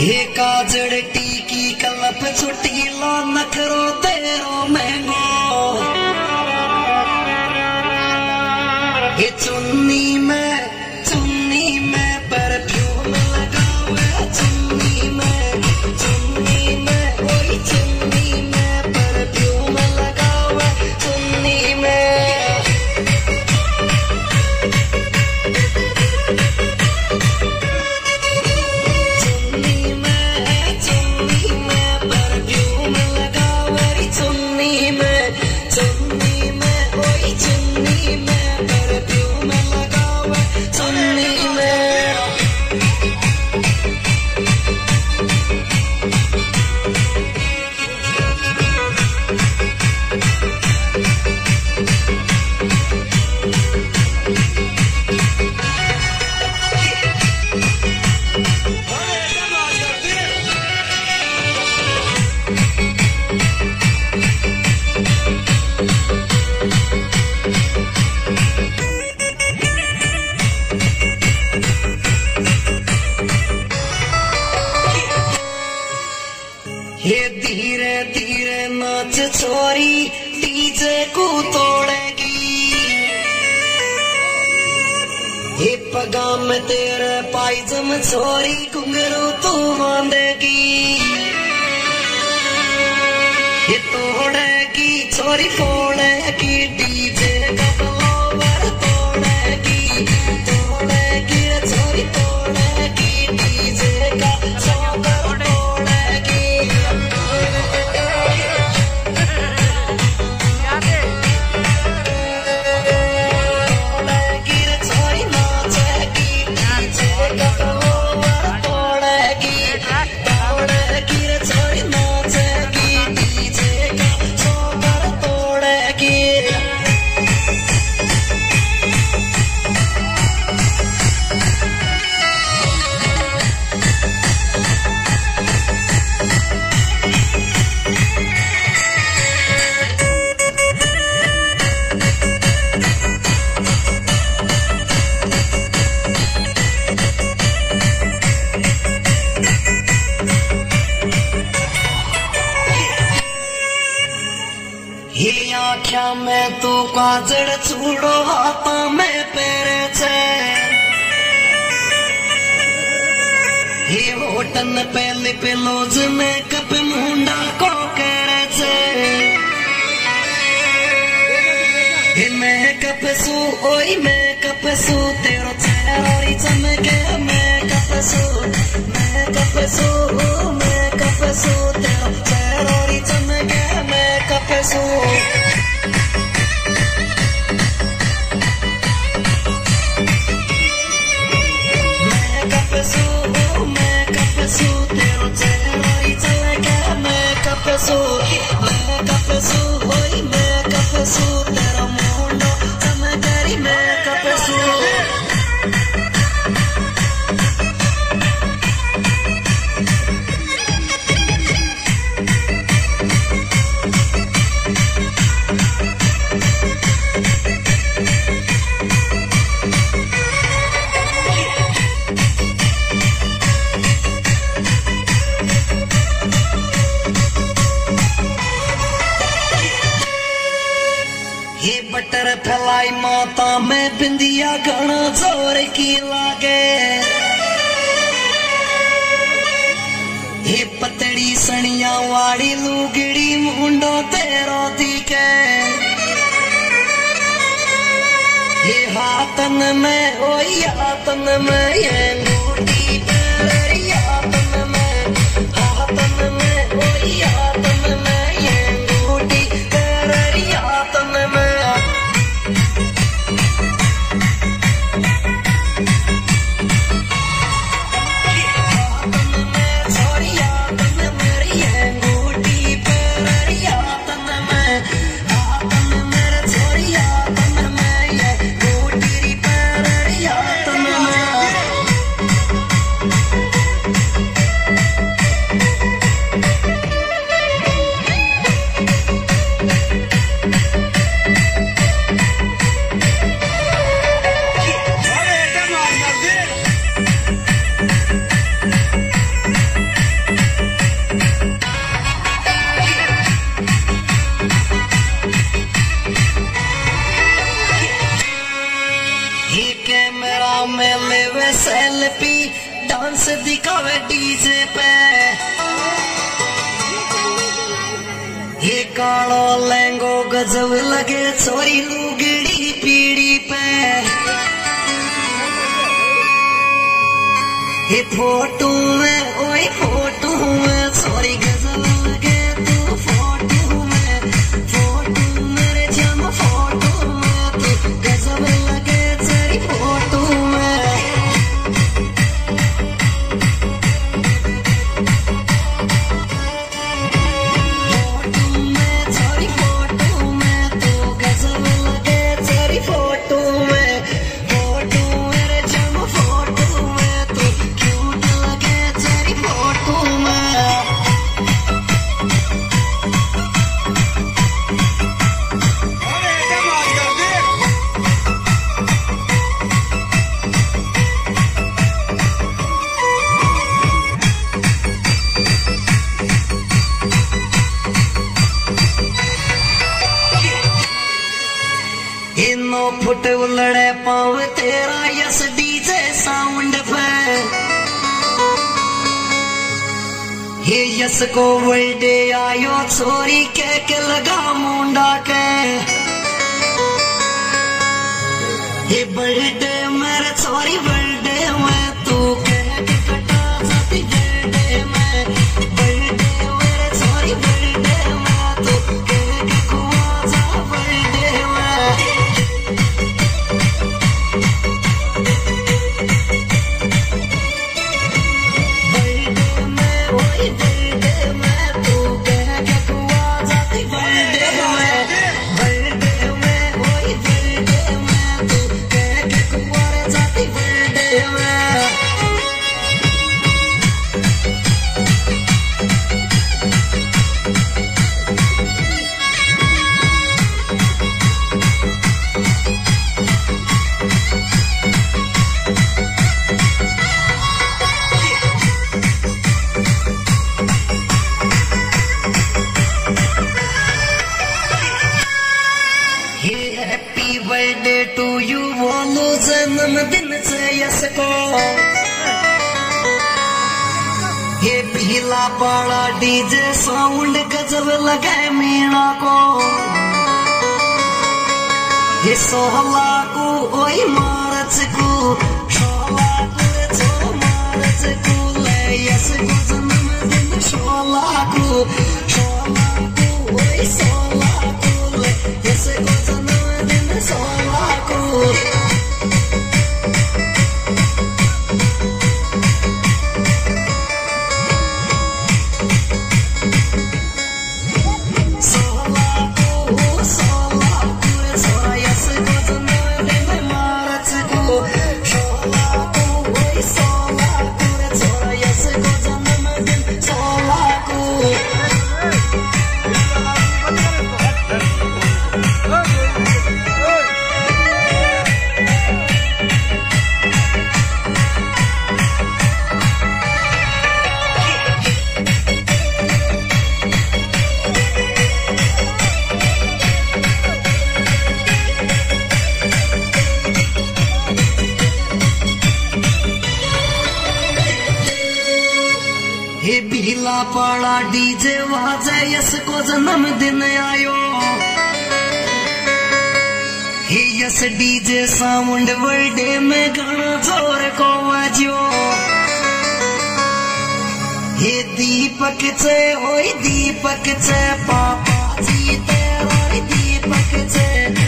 हे काजड़ टीकी कलप चुटकीला नखरो तेरो महंगो, हे चुन्नी में परफ्यूम लगावे चुन्नी में ओए चुन्नी में परफ्यूम लगावे चुन्नी में। ये धीरे धीरे नाच छोरी डीजे को तोड़ेगी, ये पगा में तेरे पायजम छोरी घुंघरू तू बांधेगी, ये तोड़ेगी छोरी फोड़ेगी डीजे का बलावर तोड़ेगी छोरी तोड़ेगी डीजे का बलावर आँख्या में तू काजड़ चूड़ो हाथा में पेरे छे, हे होटन पे लिप लोज में कप मुंडा को करे छे, हे मैं कप सू तेरो चेहरा चमके मैं कप सू तेरो चेहरा चमके मैं कप सू। बटर फैलाई माता में बिंदिया घना जोर की लागे, हे पतड़ी सनिया वाली लुगड़ी मुंडो तेरो दिखे, हे हाथन में ये अंगूठी तेरी हाथन में ओई हाथन में डांस दिखावे डीजे पे। ये कालो लहंगो गजब लगे छोरी लुगड़ी पीड़ी पे। ये फोटो में ओए फोटो में छोरी गजब लगे तू फोटो में। फोटो मेरे जम फोटो में तू गजब लगे तेरी फोटो में। फुट उलड़े पाँव तेरा यस डीजे साउंड पे। ये यस को वर्डे आयो छोरी के लगा मुंडा के। ये बर्थडे मेरे छोरी बर्थडे में तू कह के कटा जाती बर्थडे में। हैप्पी बर्थडे टू यू बोलो जन्मदिन से यस को। ये पीला पाड़ा डीजे साउंड गजब लगाए मीणा को। ये सोहला को ओई मार्च को शोला को मार्च को ले यस को जन्मदिन शोला को। शोला को ओई सोला को ले यस को जन्मदिन सोला को। ये भीला पाड़ा डीजे वाजे यस को जन्मदिन आयो। हे यस डीजे साउंड बर्थडे में गाना जोर को आजो। हे दीपक से ओए दीपक से पापा जी तेरा दीपक से।